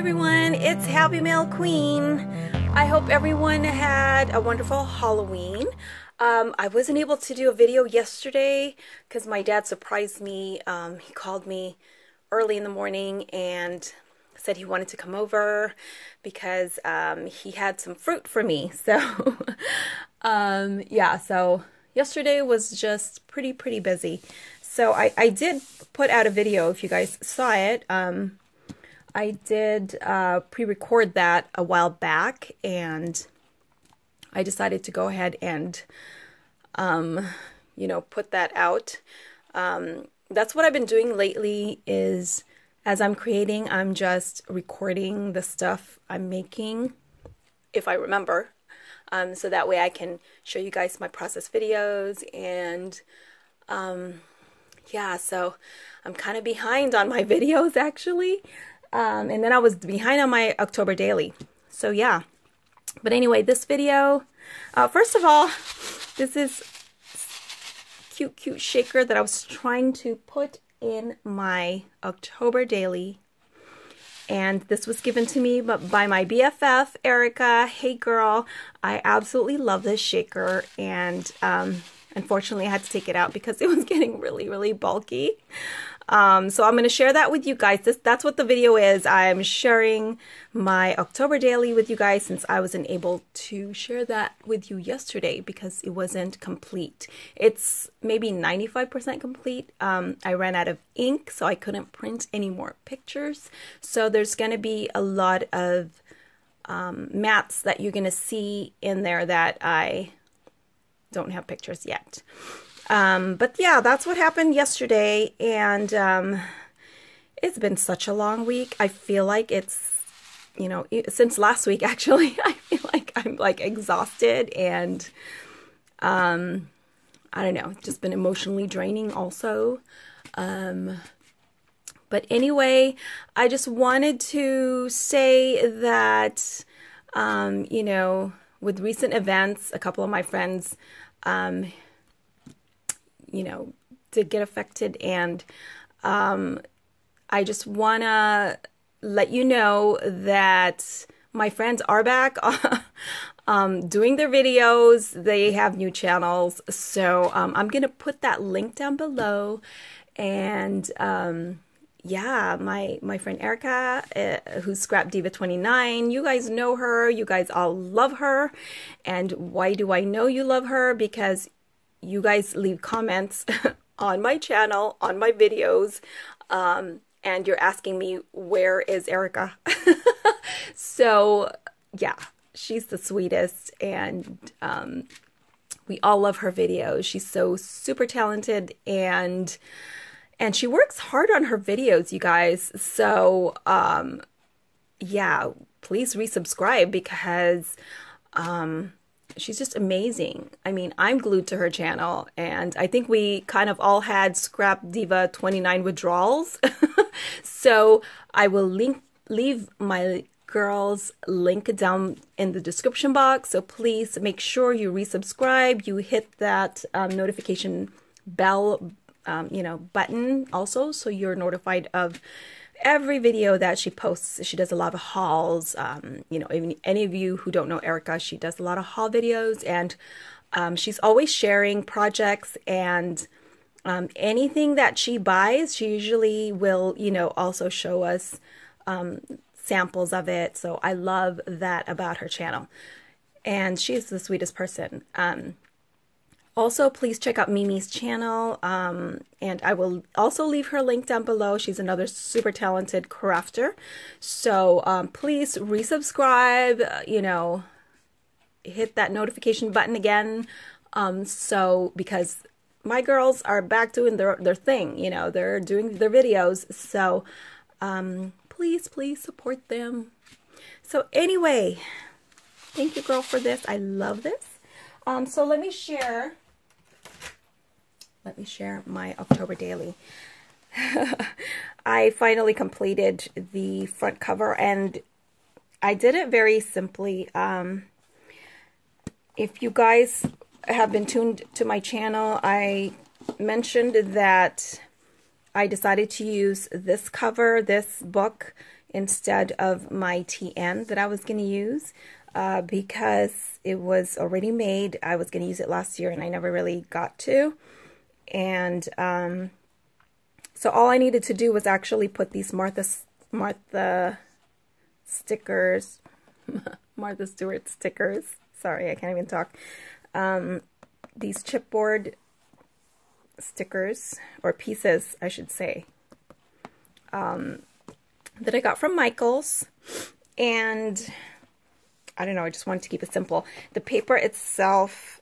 everyone, it's Happy Mail Queen. I hope everyone had a wonderful Halloween. I wasn't able to do a video yesterday because my dad surprised me. He called me early in the morning and said he wanted to come over because he had some fruit for me. So yeah, so yesterday was just pretty busy. So I did put out a video, if you guys saw it. I did pre-record that a while back, and I decided to go ahead and, you know, put that out. That's what I've been doing lately is, as I'm creating, I'm just recording the stuff I'm making, if I remember. So that way I can show you guys my process videos, and yeah, so I'm kind of behind on my videos, actually. And then I was behind on my October daily. So yeah. But anyway, this video, first of all, this is cute shaker that I was trying to put in my October daily. And this was given to me by my BFF, Erica. Hey girl, I absolutely love this shaker. And unfortunately, I had to take it out because it was getting really bulky. So I'm going to share that with you guys. That's what the video is. I'm sharing my October daily with you guys since I wasn't able to share that with you yesterday because it wasn't complete. It's maybe 95% complete. I ran out of ink, so I couldn't print any more pictures. So there's going to be a lot of mats that you're going to see in there that I don't have pictures yet. But yeah, that's what happened yesterday, and it's been such a long week. I feel like it's, you know, since last week, actually, I feel like I'm like exhausted, and I don't know, just been emotionally draining also. But anyway, I just wanted to say that, you know, with recent events, a couple of my friends, you know, did get affected, and I just want to let you know that my friends are back doing their videos. They have new channels, so I'm going to put that link down below, and yeah, my friend Erica, who's ScrapDiva29, you guys know her, you guys all love her. And why do I know you love her? Because you guys leave comments on my channel, on my videos, and you're asking me, where is Erica? So, yeah, she's the sweetest, and we all love her videos. She's so super talented, and she works hard on her videos, you guys. So, yeah, please resubscribe because she's just amazing. I mean, I'm glued to her channel, and I think we kind of all had ScrapDiva29 withdrawals. So I will leave my girl's link down in the description box. So please make sure you resubscribe, you hit that notification bell, you know, button also, so you're notified of every video that she posts. She does a lot of hauls. You know, even any of you who don't know Erica, she does a lot of haul videos, and she's always sharing projects, and anything that she buys, she usually will, you know, also show us samples of it. So I love that about her channel, and she's the sweetest person. Also, please check out Mimi's channel, and I will also leave her link down below. She's another super talented crafter. So please resubscribe, you know, hit that notification button again. So because my girls are back doing their thing, you know, they're doing their videos. So please support them. So anyway, thank you, girl, for this. I love this. So let me share my October daily. I finally completed the front cover, and I did it very simply. If you guys have been tuned to my channel, I mentioned that I decided to use this cover, this book, instead of my TN that I was going to use because it was already made. I was going to use it last year and I never really got to. And so all I needed to do was actually put these Martha stickers, Martha Stewart stickers. Sorry, I can't even talk. These chipboard stickers, or pieces, I should say, that I got from Michaels. And I don't know, I just wanted to keep it simple. The paper itself,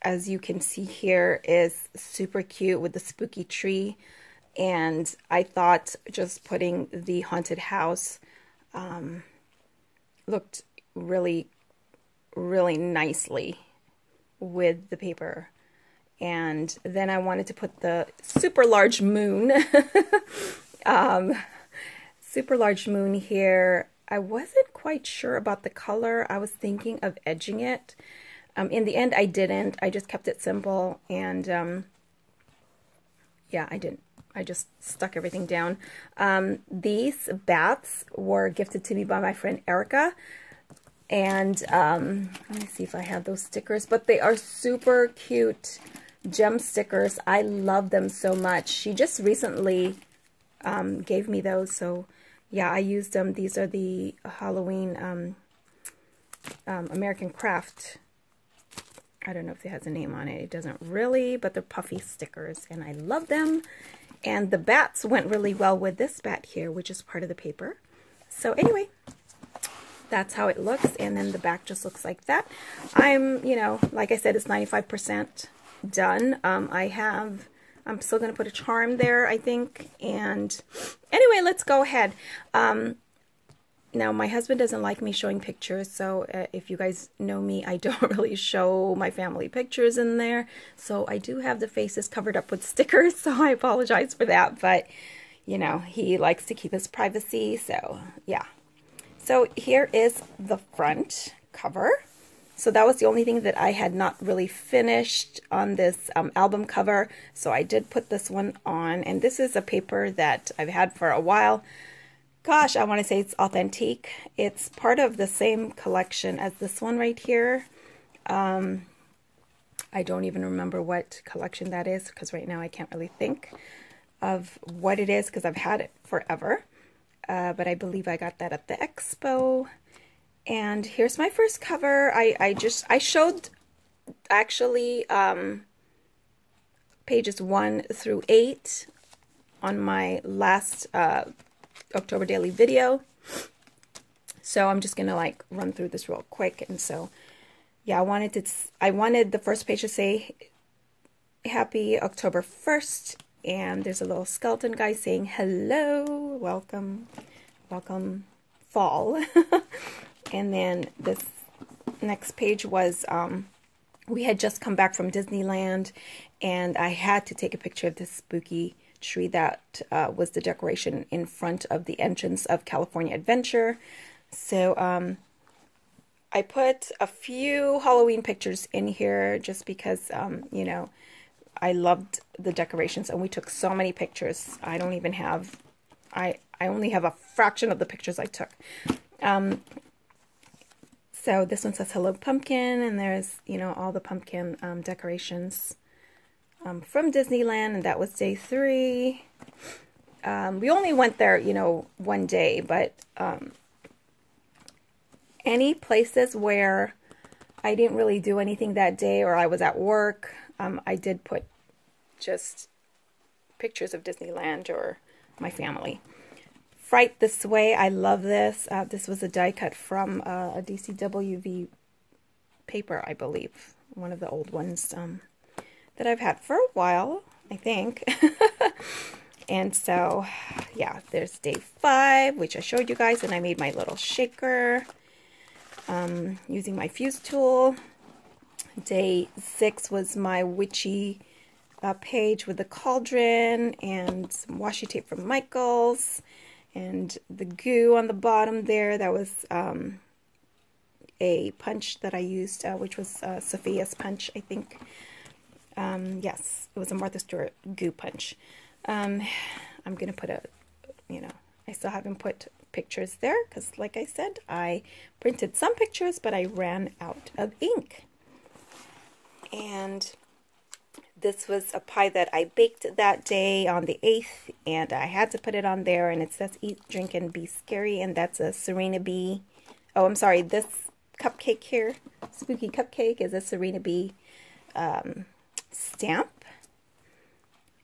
as you can see here, is super cute with the spooky tree. And I thought just putting the haunted house looked really, really nicely with the paper. And then I wanted to put the super large moon, super large moon here. I wasn't quite sure about the color. I was thinking of edging it. In the end, I didn't. I just kept it simple, and yeah, I didn't. I just stuck everything down. These bats were gifted to me by my friend Erica. And let me see if I have those stickers. But they are super cute gem stickers. I love them so much. She just recently gave me those. So, yeah, I used them. These are the Halloween American Craft. I don't know if it has a name on it. It doesn't really, but they're puffy stickers. And I love them. And the bats went really well with this bat here, which is part of the paper. So anyway, that's how it looks. And then the back just looks like that. I'm, you know, like I said, it's 95% done. I'm still going to put a charm there, I think. And anyway, let's go ahead. Now, my husband doesn't like me showing pictures, so if you guys know me, I don't really show my family pictures in there. So I do have the faces covered up with stickers, so I apologize for that. But, you know, he likes to keep his privacy, so yeah. So here is the front cover. So that was the only thing that I had not really finished on this album cover. So I did put this one on, and this is a paper that I've had for a while. Gosh, I want to say it's Authentique. It's part of the same collection as this one right here. I don't even remember what collection that is because right now I can't really think of what it is because I've had it forever. But I believe I got that at the expo. And here's my first cover. I showed actually pages 1 through 8 on my last October daily video, so I'm just gonna like run through this real quick. And so yeah, I wanted the first page to say happy October 1st, and there's a little skeleton guy saying hello, welcome fall. And then this next page was we had just come back from Disneyland, and I had to take a picture of this spooky tree that was the decoration in front of the entrance of California Adventure. So I put a few Halloween pictures in here just because, you know, I loved the decorations and we took so many pictures. I don't even have, I only have a fraction of the pictures I took. So this one says hello pumpkin, and there's, you know, all the pumpkin decorations from Disneyland, and that was day 3. We only went there, you know, one day, but any places where I didn't really do anything that day or I was at work, I did put just pictures of Disneyland or my family. Fright This Way, I love this. This was a die cut from a DCWV paper, I believe, one of the old ones. That I've had for a while, I think. And so, yeah, there's day 5, which I showed you guys, and I made my little shaker using my fuse tool. Day 6 was my witchy page with the cauldron and some washi tape from Michaels, and the goo on the bottom there. That was a punch that I used, which was Sophia's punch, I think. Yes, it was a Martha Stewart goo punch. I'm going to put I still haven't put pictures there because, like I said, I printed some pictures, but I ran out of ink. And this was a pie that I baked that day on the 8th, and I had to put it on there, and it says eat, drink, and be scary, and that's a Serena B. Oh, I'm sorry, this cupcake here, Spooky Cupcake, is a Serena B stamp.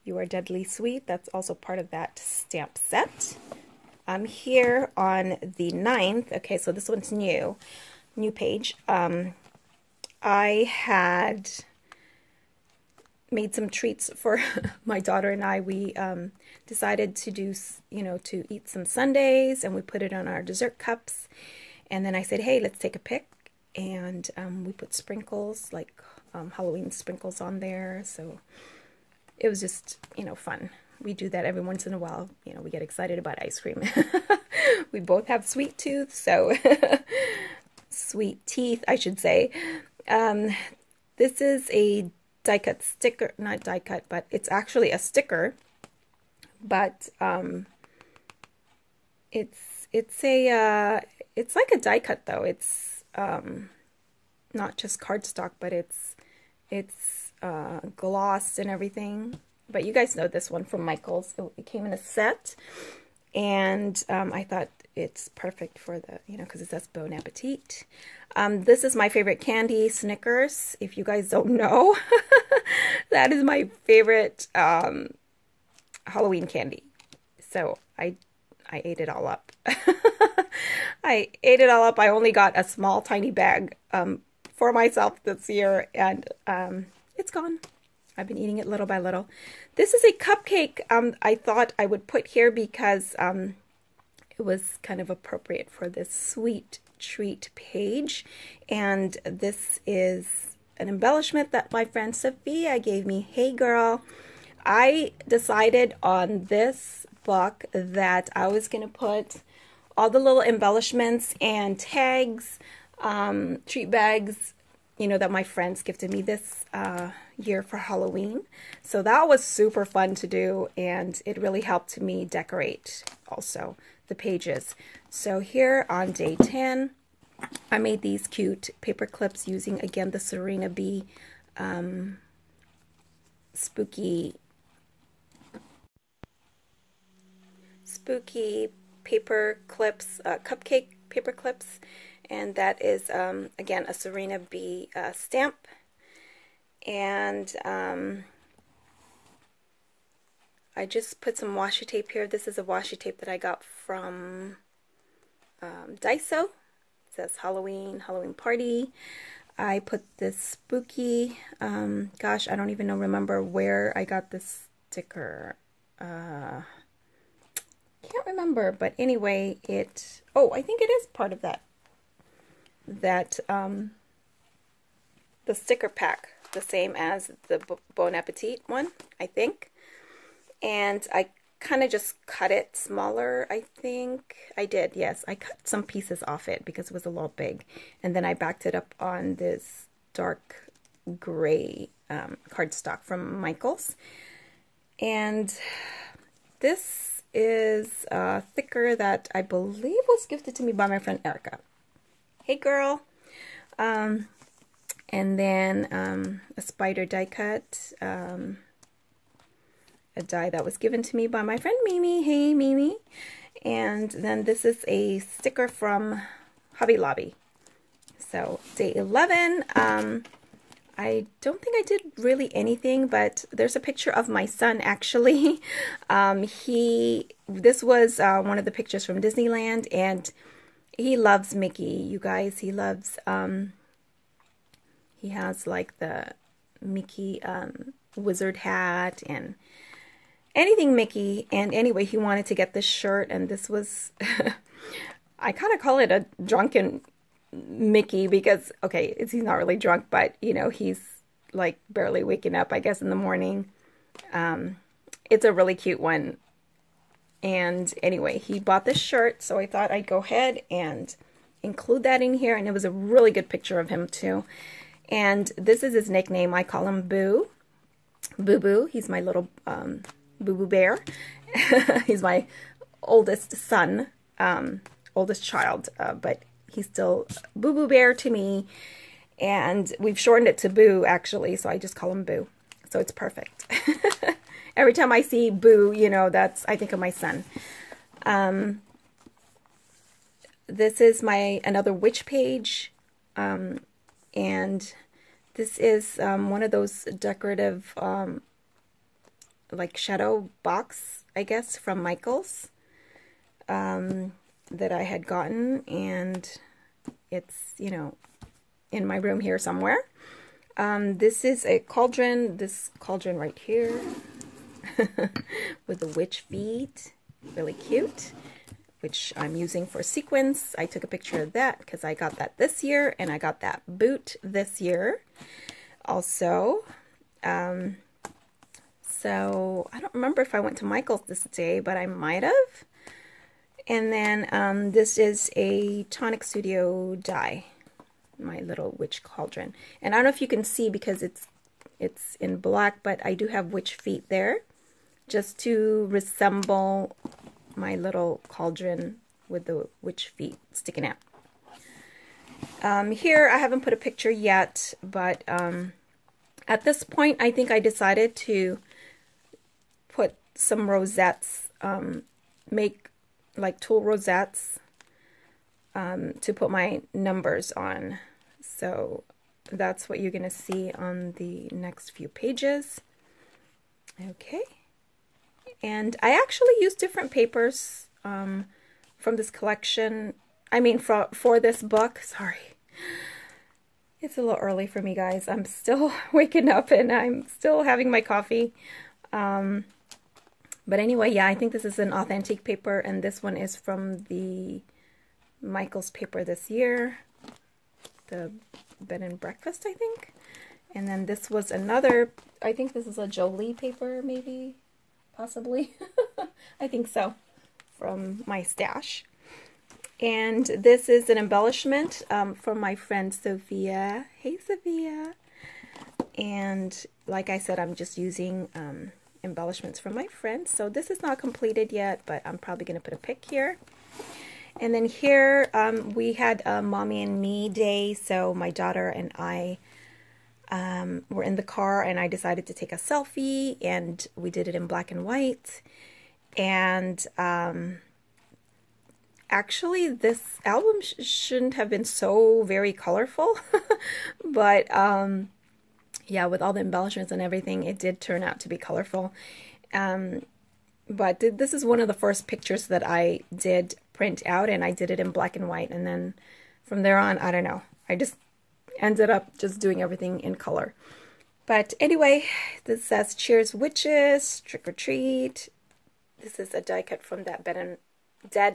You Are Deadly Sweet, that's also part of that stamp set. I'm here on the 9th, okay, so this one's new page. I had made some treats for my daughter and I. We decided to do, you know, to eat some sundaes, and we put it on our dessert cups. And then I said, hey, let's take a pic. And we put sprinkles, like Halloween sprinkles on there. So it was just, you know, fun. We do that every once in a while. You know, we get excited about ice cream. We both have sweet tooth, so sweet teeth, I should say. This is a die cut sticker, not die cut, but it's actually a sticker, but it's like a die cut though. It's not just cardstock, but it's glossed and everything. But you guys know this one from Michaels. It came in a set, and I thought it's perfect for the, you know, because it says Bon Appetit. This is my favorite candy, Snickers. If you guys don't know, that is my favorite Halloween candy. So I ate it all up. I ate it all up. I only got a small, tiny bag for myself this year, and it's gone. I've been eating it little by little. This is a cupcake I thought I would put here because it was kind of appropriate for this sweet treat page. And this is an embellishment that my friend Sophia gave me. Hey girl, I decided on this book that I was going to put all the little embellishments and tags, treat bags, you know, that my friends gifted me this year for Halloween. So that was super fun to do, and it really helped me decorate also the pages. So here on day 10, I made these cute paper clips using, again, the Serena B spooky paper clips, cupcake paper clips, and that is again a Serena B stamp. And I just put some washi tape here. This is a washi tape that I got from Daiso. It says Halloween, Halloween party. I put this spooky, gosh, I don't even know, remember where I got this sticker. Can't remember, but anyway, it, oh, I think it is part of that, the sticker pack, the same as the Bon Appetit one, I think. And I kind of just cut it smaller, I think. I did, yes. I cut some pieces off it because it was a little big. And then I backed it up on this dark gray cardstock from Michaels. And this is a thicker that I believe was gifted to me by my friend Erica. Hey, girl. And then a spider die cut. A die that was given to me by my friend Mimi. Hey, Mimi. And then this is a sticker from Hobby Lobby. So day 11, I don't think I did really anything, but there's a picture of my son, actually. This was one of the pictures from Disneyland, and he loves Mickey, you guys. He loves, he has like the Mickey wizard hat and anything Mickey. And anyway, he wanted to get this shirt, and this was I kind of call it a drunken Mickey because, okay, he's not really drunk, but you know, he's like barely waking up, I guess, in the morning. It's a really cute one. And anyway, he bought this shirt, so I thought I'd go ahead and include that in here. And it was a really good picture of him too. And this is his nickname. I call him Boo. Boo Boo. He's my little Boo Boo Bear. He's my oldest son. oldest child, but he's still Boo Boo Bear to me. And we've shortened it to Boo, actually, so I just call him Boo. So it's perfect. Every time I see Boo, you know, that's, I think of my son. This is my, another witch page. And this is one of those decorative, like shadow box, I guess, from Michaels that I had gotten. And it's, you know, in my room here somewhere. This is a cauldron, this cauldron right here with the witch feet, really cute, which I'm using for sequins. I took a picture of that because I got that this year, and I got that boot this year also. So I don't remember if I went to Michael's this day, but I might have. And then this is a Tonic Studio die. My little witch cauldron, and I don't know if you can see because it's in black, but I do have witch feet there just to resemble my little cauldron with the witch feet sticking out. Here I haven't put a picture yet, but at this point I think I decided to put some rosettes, make like tulle rosettes to put my numbers on. So that's what you're going to see on the next few pages. Okay. And I actually use different papers from this collection. I mean, for this book. Sorry. It's a little early for me, guys. I'm still waking up and I'm still having my coffee. But anyway, yeah, I think this is an Authentique paper, and this one is from the Michael's paper this year, the Bed and Breakfast, I think. And then this was another, I think this is a Jolie paper, maybe, possibly. I think so, from my stash. And this is an embellishment from my friend Sophia. Hey, Sophia. And like I said, I'm just using embellishments from my friends. So this is not completed yet, but I'm probably going to put a pic here. And then here we had a mommy and me day, so my daughter and I were in the car, and I decided to take a selfie, and we did it in black and white. And actually this album shouldn't have been so very colorful, but yeah, with all the embellishments and everything, it did turn out to be colorful. But this is one of the first pictures that I did print out, and I did it in black and white, and then from there on, I don't know, I just ended up just doing everything in color. But anyway, this says cheers witches, trick or treat. This is a die cut from that Bed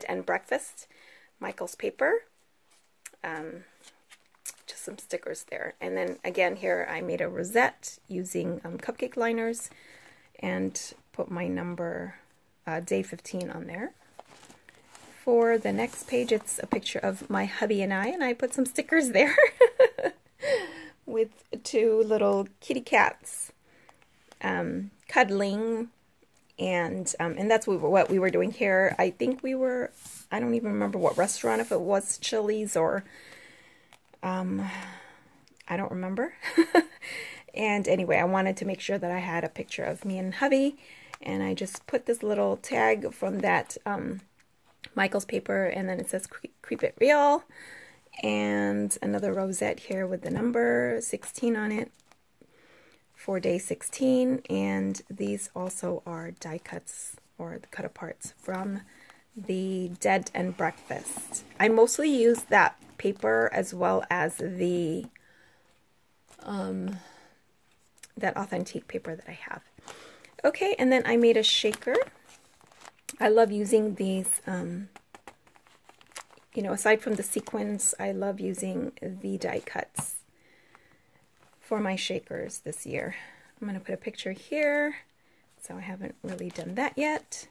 and Breakfast Michael's paper. Just some stickers there, and then again here I made a rosette using cupcake liners and put my number day 15 on there. For the next page, it's a picture of my hubby and I put some stickers there with two little kitty cats cuddling, and that's what we were doing here. I think we were, I don't even remember what restaurant, if it was Chili's or, I don't remember. And anyway, I wanted to make sure that I had a picture of me and hubby, and I just put this little tag from that, Michael's paper, and then it says Creep It Real, and another rosette here with the number 16 on it for day 16. And these also are die cuts or the cut aparts from the Bed and Breakfast. I mostly use that paper as well as the that Authentique paper that I have. Okay, and then I made a shaker. I love using these, you know, aside from the sequins, I love using the die cuts for my shakers this year. I'm going to put a picture here, so I haven't really done that yet.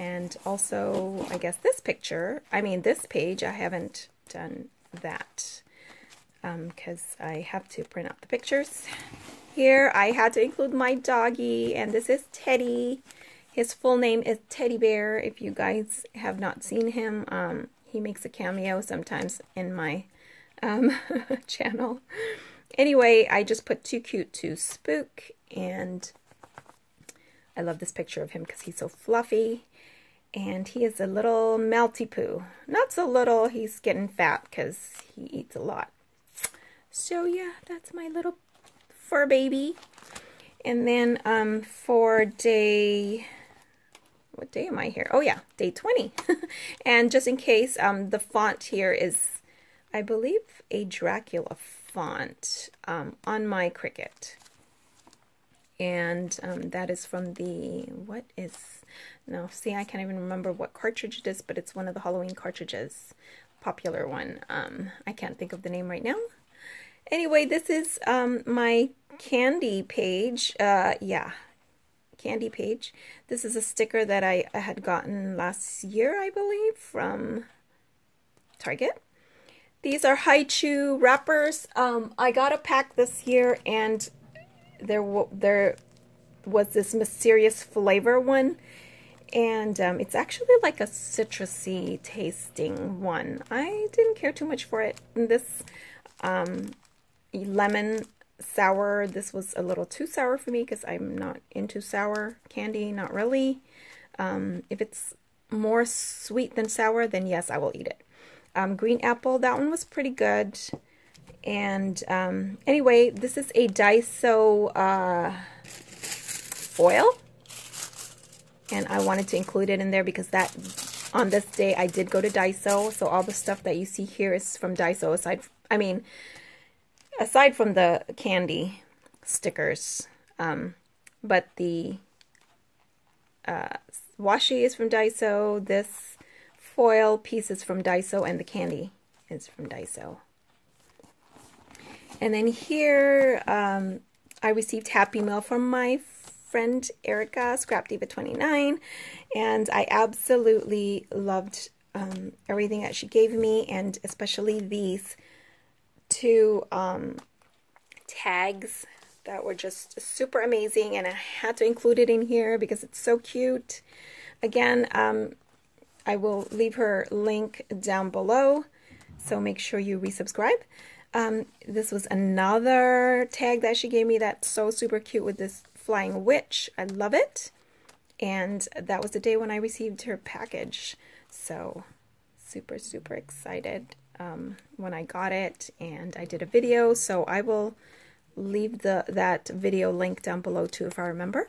And also, I guess this picture, I mean this page, I haven't done that because I have to print out the pictures. Here I had to include my doggy, and this is Teddy. His full name is Teddy Bear, if you guys have not seen him. He makes a cameo sometimes in my channel. Anyway, I just put Too Cute to Spook, and I love this picture of him because he's so fluffy. And he is a little Maltipoo. Not so little, he's getting fat because he eats a lot. So yeah, that's my little fur baby. And then for day... what day am I here? Oh yeah, day 20. And just in case, the font here is, I believe, a Dracula font on my Cricut. And that is from the, what is, no, see, I can't even remember what cartridge it is, but it's one of the Halloween cartridges, popular one. I can't think of the name right now. Anyway, this is my candy page. Yeah, candy page. This is a sticker that I had gotten last year, I believe, from Target. These are Hi-Chew wrappers. I got a pack this year, and there was this mysterious flavor one, and it's actually like a citrusy tasting one. I didn't care too much for it. And this lemon sour, this was a little too sour for me because I'm not into sour candy, not really. If it's more sweet than sour, then yes, I will eat it. Green apple, that one was pretty good. And anyway, this is a Daiso foil, and I wanted to include it in there because that, on this day, I did go to Daiso, so all the stuff that you see here is from Daiso, aside from the candy stickers, but the washi is from Daiso, this foil piece is from Daiso, and the candy is from Daiso. And then here, I received Happy Mail from my friend Erica, ScrapDiva29, and I absolutely loved everything that she gave me, and especially these two tags that were just super amazing, and I had to include it in here because it's so cute. Again, I will leave her link down below, so make sure you resubscribe. This was another tag that she gave me that's so super cute with this flying witch. I love it. And that was the day when I received her package. So super, super excited when I got it, and I did a video. So I will leave that video link down below too if I remember.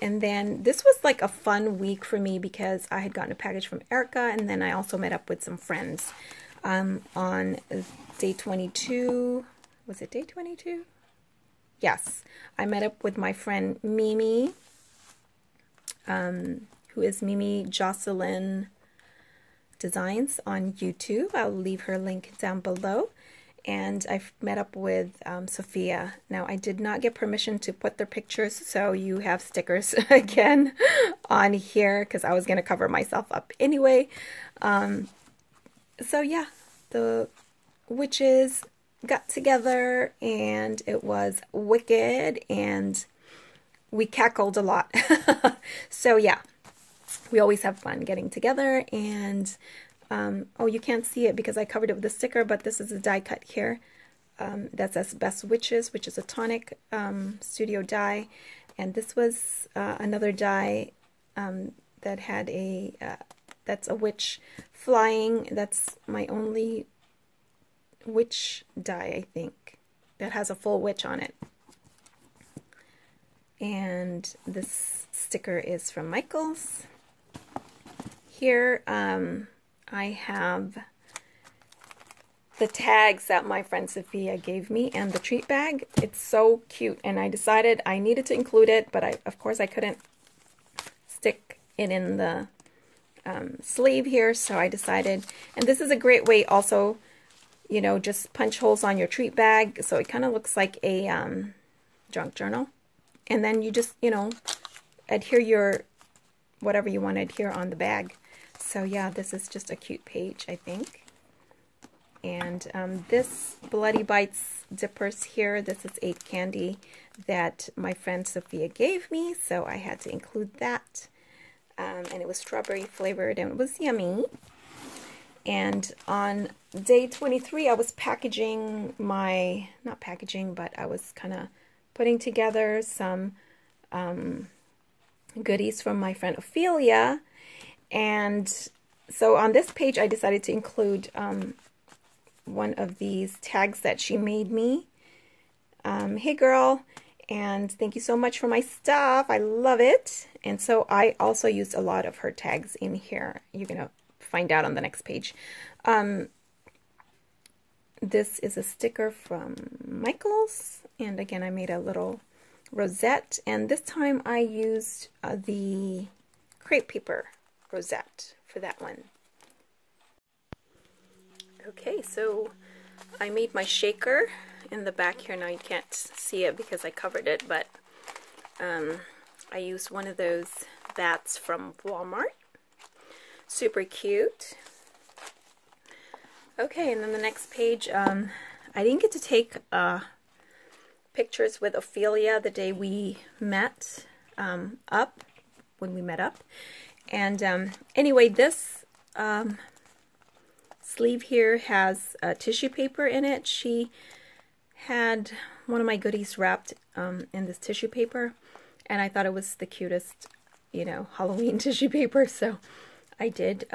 And then this was like a fun week for me because I had gotten a package from Erica, and then I also met up with some friends. On day 22, was it day 22? Yes, I met up with my friend Mimi, who is Mimi Jocelyn Designs on YouTube. I'll leave her link down below. And I've met up with Sophia. Now, I did not get permission to put their pictures, so you have stickers again on here because I was going to cover myself up anyway. So yeah, the witches got together, and it was wicked, and we cackled a lot. So yeah, we always have fun getting together, and oh, you can't see it because I covered it with a sticker, but this is a die cut here that says Best Witches, which is a Tonic Studio die, and this was another die that had a... that's a witch flying. That's my only witch die, I think, that has a full witch on it. And this sticker is from Michaels. Here I have the tags that my friend Sophia gave me and the treat bag. It's so cute, and I decided I needed to include it, but of course I couldn't stick it in the sleeve here, so I decided, and this is a great way also, you know, just punch holes on your treat bag, so it kind of looks like a junk journal, and then you just, you know, adhere your whatever you want to adhere on the bag. So yeah, this is just a cute page, I think. And this Bloody Bites dippers here, this is 8 candy that my friend Sophia gave me, so I had to include that. And it was strawberry flavored and it was yummy. And on day 23, I was packaging my, not packaging, but I was kind of putting together some goodies from my friend Ophelia. And so on this page, I decided to include one of these tags that she made me. Hey girl, and thank you so much for my stuff. I love it. And so I also used a lot of her tags in here. You're gonna find out on the next page. This is a sticker from Michaels, and again I made a little rosette, and this time I used the crepe paper rosette for that one. Okay, so I made my shaker in the back here. Now you can't see it because I covered it, but I used one of those bats from Walmart. Super cute. Okay, and then the next page, I didn't get to take pictures with Ophelia the day we met up, when we met up. And anyway, this sleeve here has tissue paper in it. She had one of my goodies wrapped in this tissue paper, and I thought it was the cutest, you know, Halloween tissue paper, so I did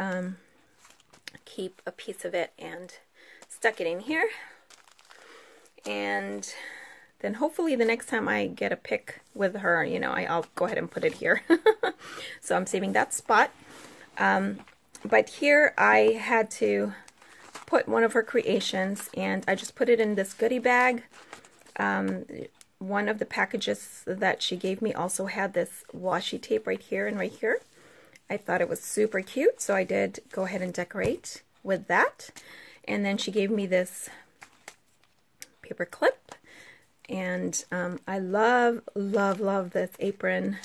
keep a piece of it and stuck it in here. And then hopefully the next time I get a pic with her, you know, I'll go ahead and put it here. So I'm saving that spot. But here I had to put one of her creations, and I just put it in this goodie bag. One of the packages that she gave me also had this washi tape right here and right here. I thought it was super cute, so I did go ahead and decorate with that. And then she gave me this paper clip, and I love, love, love this apron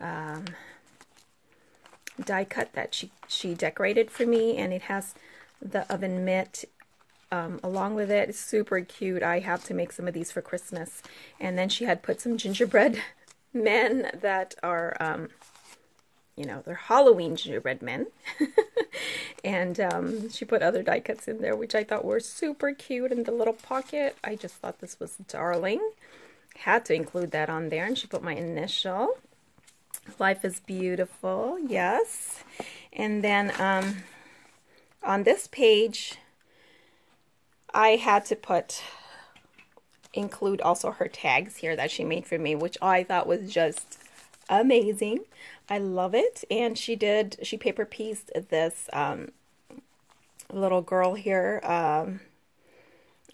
die cut that she decorated for me, and it has the oven mitt along with it. It's super cute. I have to make some of these for Christmas. And then she had put some gingerbread men that are, you know, they're Halloween gingerbread men. And she put other die cuts in there, which I thought were super cute. And the little pocket, I just thought this was darling. Had to include that on there. And she put my initial. Life is beautiful, yes. And then on this page, I had to include also her tags here that she made for me, which I thought was just amazing. I love it. And she paper pieced this little girl here,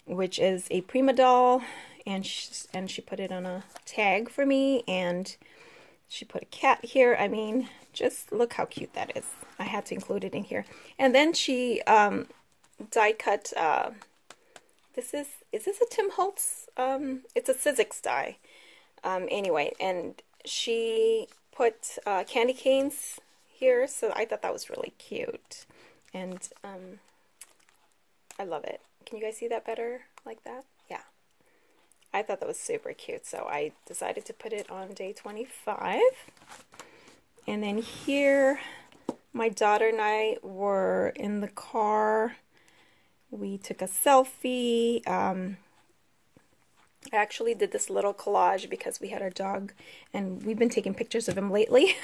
which is a Prima doll, and she put it on a tag for me, and she put a cat here. I mean, just look how cute that is. I had to include it in here. And then she die cut, is this a Tim Holtz? It's a Sizzix die. Anyway, and she put candy canes here, so I thought that was really cute. And I love it. Can you guys see that better like that? Yeah. I thought that was super cute, so I decided to put it on day 25. And then here, my daughter and I were in the car. We took a selfie. I actually did this little collage because we had our dog, and we've been taking pictures of him lately.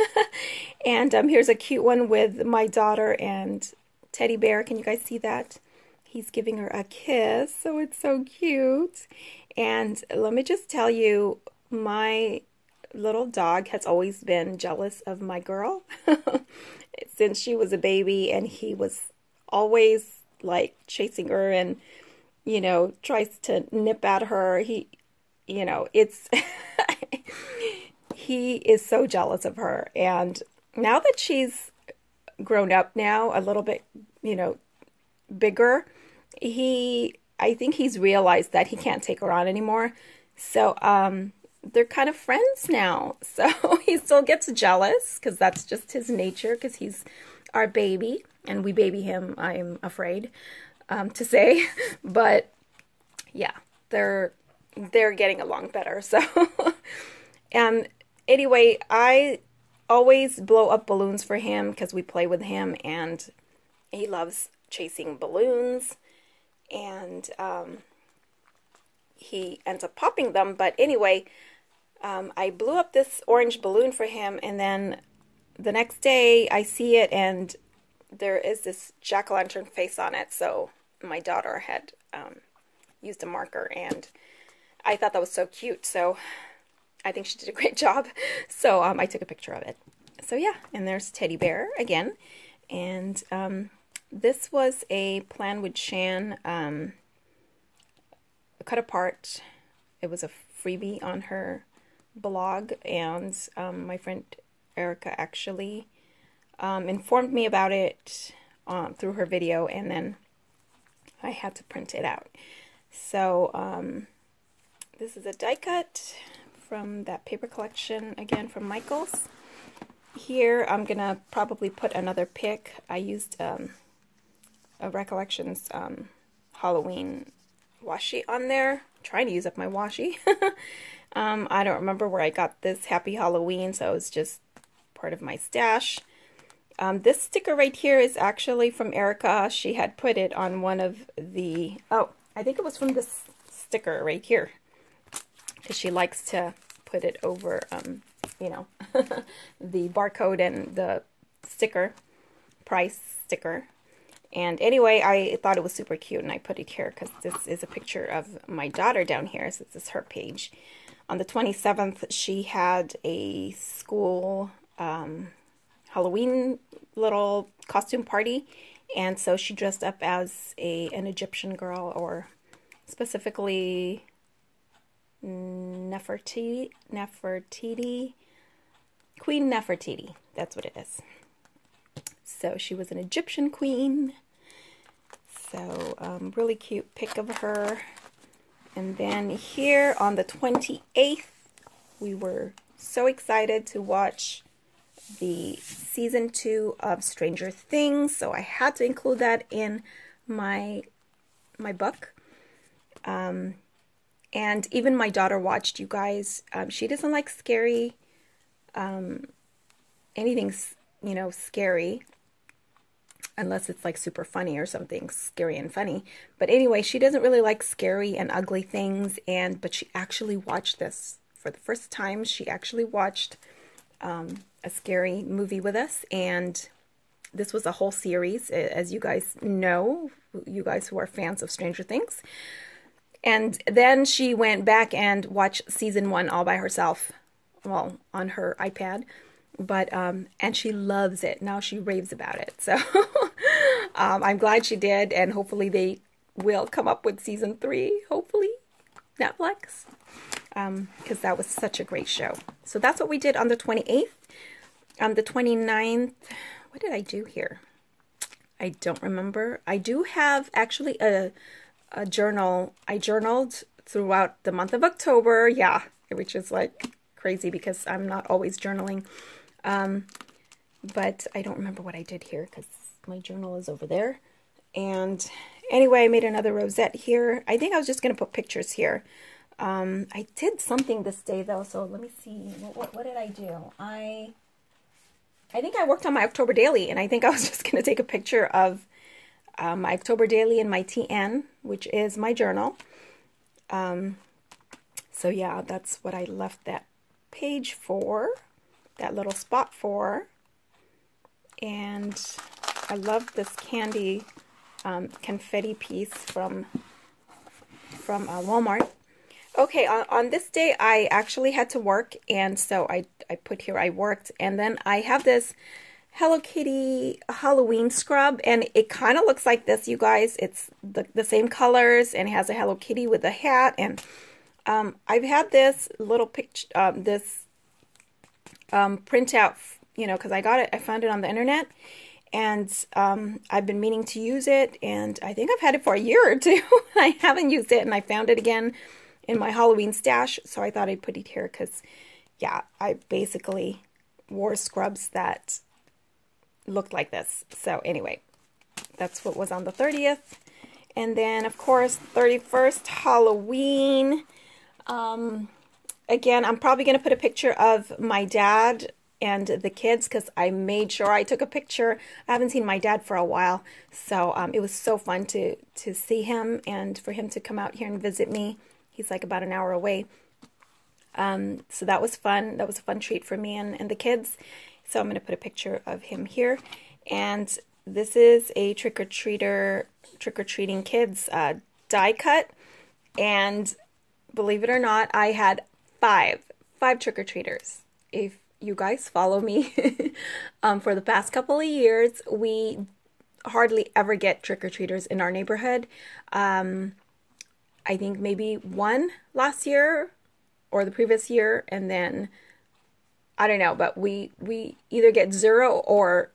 And here's a cute one with my daughter and Teddy Bear. Can you guys see that? He's giving her a kiss, so it's so cute. And let me just tell you, my little dog has always been jealous of my girl since she was a baby, and he was always like chasing her and, you know, tries to nip at her. He, you know, it's he is so jealous of her. And now that she's grown up now a little bit, you know, bigger, I think he's realized that he can't take her on anymore. So they're kind of friends now. So he still gets jealous because that's just his nature, because he's our baby and we baby him, I'm afraid. to say, but yeah, they're getting along better. So, and anyway, I always blow up balloons for him because we play with him and he loves chasing balloons, and he ends up popping them. But anyway, I blew up this orange balloon for him, and then the next day I see it and there is this jack-o'-lantern face on it. So my daughter had used a marker, and I thought that was so cute. So I think she did a great job. So I took a picture of it. So yeah, and there's Teddy Bear again. And this was a Plan With Shan cut apart. It was a freebie on her blog, and my friend Erica actually informed me about it through her video, and then I had to print it out. So this is a die cut from that paper collection, again from Michaels. Here I'm gonna probably put another pic. I used a Recollections Halloween washi on there. I'm trying to use up my washi. I don't remember where I got this Happy Halloween, so it was just part of my stash. This sticker right here is actually from Erica. She had put it on one of the, oh, I think it was from this sticker right here, because she likes to put it over, you know, the barcode and the sticker, price sticker. And anyway, I thought it was super cute, and I put it here because this is a picture of my daughter down here, so this is her page. On the 27th, she had a school Halloween little costume party, and so she dressed up as an Egyptian girl, or specifically Nefertiti, Queen Nefertiti, that's what it is. So she was an Egyptian queen, so really cute pic of her. And then here on the 28th, we were so excited to watch the season 2 of Stranger Things, so I had to include that in my book. And even my daughter watched, you guys. She doesn't like scary, anything, you know, scary, unless it's like super funny or something scary and funny. But anyway, she doesn't really like scary and ugly things, but she actually watched this for the first time. She actually watched a scary movie with us, and this was a whole series, as you guys know, you guys who are fans of Stranger Things. And then she went back and watched season 1 all by herself, well, on her iPad. But, and she loves it. Now she raves about it. So, I'm glad she did, and hopefully they will come up with season 3, hopefully, Netflix, because that was such a great show. So that's what we did on the 28th. On the 29th, what did I do here? I don't remember. I do have actually a journal. I journaled throughout the month of October, yeah, which is like crazy because I'm not always journaling. But I don't remember what I did here because my journal is over there. And anyway, I made another rosette here. I think I was just going to put pictures here. I did something this day though, so let me see. What did I do? I think I worked on my October daily, and I think I was just going to take a picture of my October daily and my TN, which is my journal. So yeah, that's what I left that page for, that little spot for. And I love this candy confetti piece from Walmart. Okay, on this day I actually had to work, and so I put here I worked. And then I have this Hello Kitty Halloween scrub, and it kind of looks like this, you guys. It's the same colors, and it has a Hello Kitty with a hat. And I've had this little picture, printout, you know, because I got it, I found it on the internet, and I've been meaning to use it, and I think I've had it for a year or two, and I haven't used it, and I found it again in my Halloween stash, so I thought I'd put it here, because, yeah, I basically wore scrubs that looked like this. So anyway, that's what was on the 30th, And then, of course, 31st, Halloween. Again, I'm probably going to put a picture of my dad and the kids because I made sure I took a picture. I haven't seen my dad for a while, so it was so fun to see him and for him to come out here and visit me. He's like about an hour away. So that was fun. That was a fun treat for me and the kids. So I'm going to put a picture of him here. And this is a trick-or-treating kids die cut. And believe it or not, I had five trick-or-treaters. If you guys follow me for the past couple of years, we hardly ever get trick-or-treaters in our neighborhood. I think maybe one last year or the previous year, and then I don't know, but we either get zero or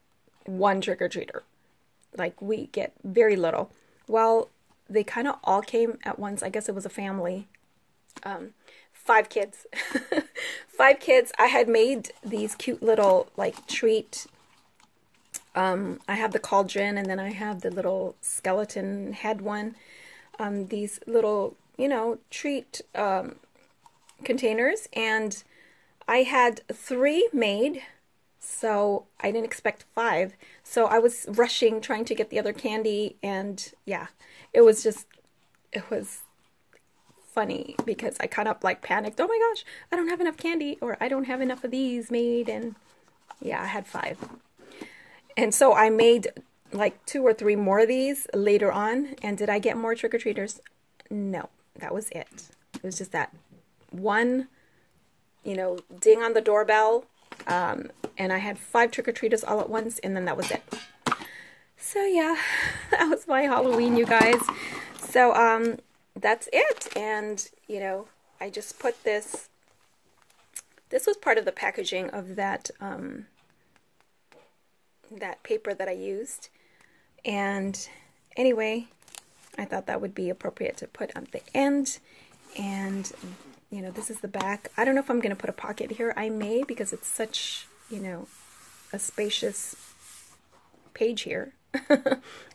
one trick-or-treater. Like, we get very little. Well, they kind of all came at once. I guess it was a family. Five kids. Five kids. I had made these cute little, like, treat. I have the cauldron, and then I have the little skeleton head one. These little, you know, treat containers, and I had three made, so I didn't expect five. So I was rushing, trying to get the other candy, and yeah, it was funny because I kind of like panicked. Oh my gosh, I don't have enough candy, or I don't have enough of these made, and yeah, I had five. And so I made like two or three more of these later on, and did I get more trick-or-treaters? No, that was it. It was just that one, you know, ding on the doorbell, and I had five trick-or-treaters all at once, and then that was it. So yeah, that was my Halloween, you guys. So that's it. And you know, I just put this was part of the packaging of that that paper that I used. And anyway, I thought that would be appropriate to put on the end. And you know, this is the back. I don't know if I'm going to put a pocket here. I may, because it's such, you know, a spacious page here.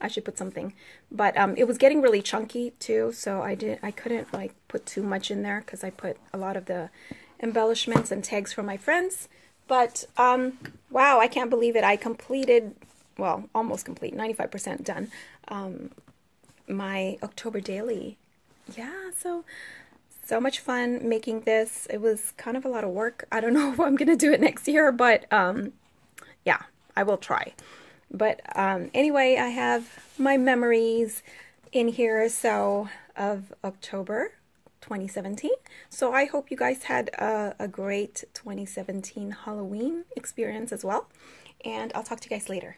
I should put something. But it was getting really chunky too, so I couldn't like put too much in there because I put a lot of the embellishments and tags from my friends. But wow, I can't believe it. I completed, well, almost complete, 95% done, my October daily. Yeah, so much fun making this. It was kind of a lot of work. I don't know if I'm going to do it next year, but yeah, I will try. But anyway, I have my memories in here, so of October 2017. So I hope you guys had a great 2017 Halloween experience as well. And I'll talk to you guys later.